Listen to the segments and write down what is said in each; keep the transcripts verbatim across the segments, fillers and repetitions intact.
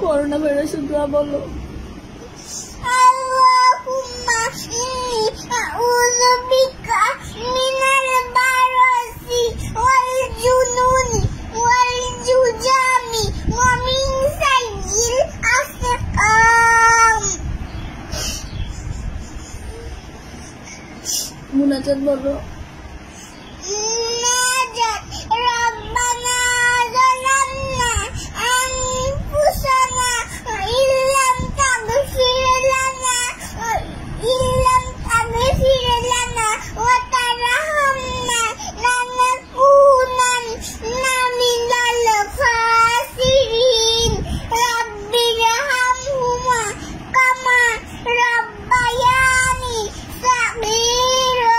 coronavirus trouble. Munajat bolo. Munajat Rabbana zalamna anfusana illam taghfir lana illam taghfir lana wa tarhamna lanakunanna minal khasirin rabbi irhamhuma kama rabbayani saghira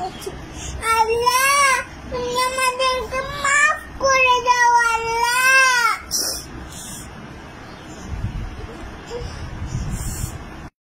Allah, Allah, Allah, Allah, Allah,